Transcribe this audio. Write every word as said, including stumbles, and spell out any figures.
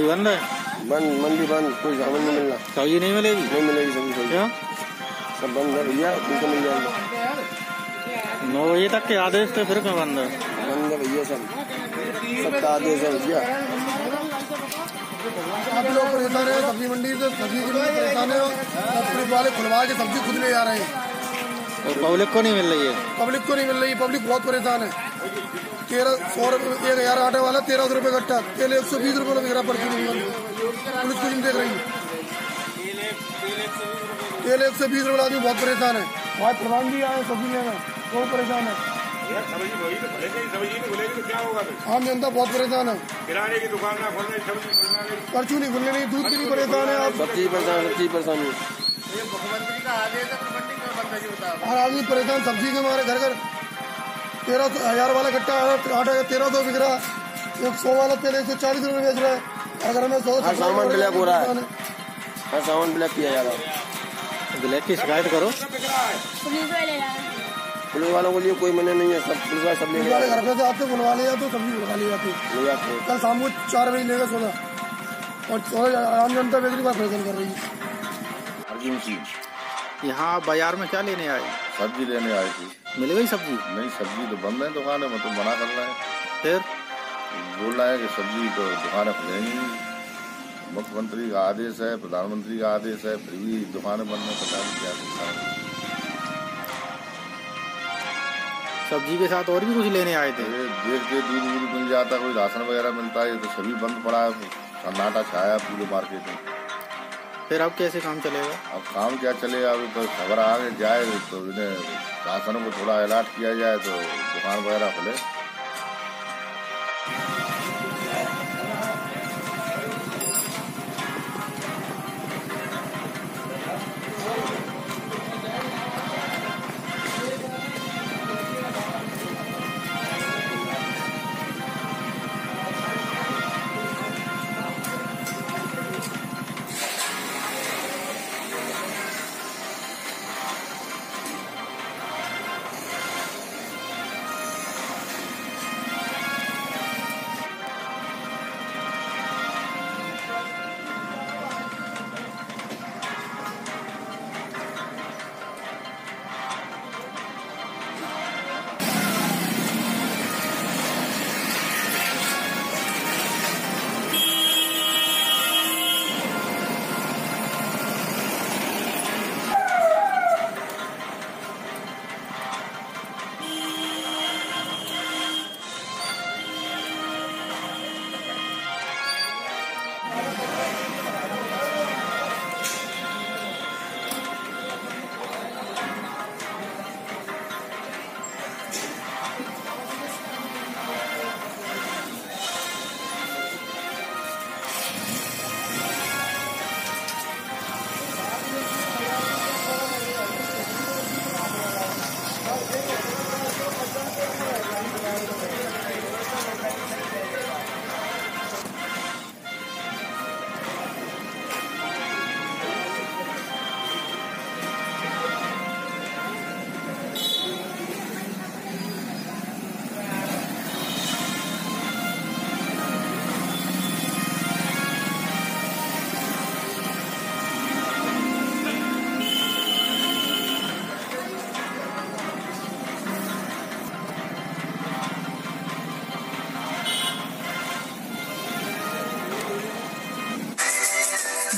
दुकान है बंद, मंडी बंद, कोई सामान नहीं मिलना, सब्जी नहीं मिलेगी, नहीं मिलेगी सब्जी, क्या सब बंद है भैया, उनको मिल जाएगा। नौ बजे तक के आदेश थे, फिर क्यों बंद है? बंद है भैया सब, सबका आदेश है भैया। आप लोग परेशान है सब्जी मंडी से, सब्जी के लिए परेशान है, पुलिस वाले खुलवा के सब्जी खुद ले जा रहे हैं और पब्लिक को नहीं मिल रही है, पब्लिक को नहीं मिल रही है, पब्लिक बहुत परेशान है। तेरह सौ रुपये एक हजार आटे वाला तेरह सौ रुपये गट्टा, तेल एक सौ बीस रुपये का बिगड़ा पर्ची, पुलिस कुछ नहीं देख रही है, तेल एक सौ बीस रुपये आदमी बहुत परेशान है। वहाँ प्रधान जी आए सब्जी लेना, बहुत परेशान है, आम जनता बहुत परेशान है, पर्ची नहीं खुलने, नहीं दूध की भी परेशान है, आप सब्जी परेशान, सब्जी परेशान है, मुख्यमंत्री का आदेश है, हर आदमी परेशान। सब्जी के हमारे घर घर तेरह सौ हजार वाला गट्टा आटा का तेरह सौ बिक रहा है, एक सौ वाला तेल एक सौ चालीस रुपये बेच रहा है, अगर हमें सौ सामान ब्लैक हो रहा है, हर सामान ब्लैक किया जा रहा है, ब्लैक की शिकायत करो पुलिस वालों के लिए, कोई मना नहीं है, सब पुलिस वाले सब ले जाते, घर पे से आते बुलवा ले जाते, सब्जी बुलवा ले जाते। कल शाम को चार बजे लेकर सोना और सोना आम जनता बेचने का परेशान कर रही है। यहाँ बाजार में क्या लेने आए? सब्जी लेने आए थी, मिल गई सब्जी? नहीं, सब्जी तो बंद है दुकान, है मतलब मना कर रहा है, फिर बोल रहा है कि सब्जी तो दुकान खुलेंगी, मुख्यमंत्री का आदेश है, प्रधानमंत्री का आदेश है, फिर भी दुकान बंद है, पता नहीं क्या करता है। सब्जी के साथ और भी कुछ लेने आए थे? देखते दूध वूध मिल जाता, कोई राशन वगैरह मिलता है, तो सभी बंद पड़ा है, सन्नाटा छाया पूरे मार्केट में, फिर अब कैसे काम चलेगा? अब काम क्या चलेगा, अभी तो खबर आ गई जाए तो इन्हें शासनों को थोड़ा अलर्ट किया जाए तो दुकान वगैरह खुले।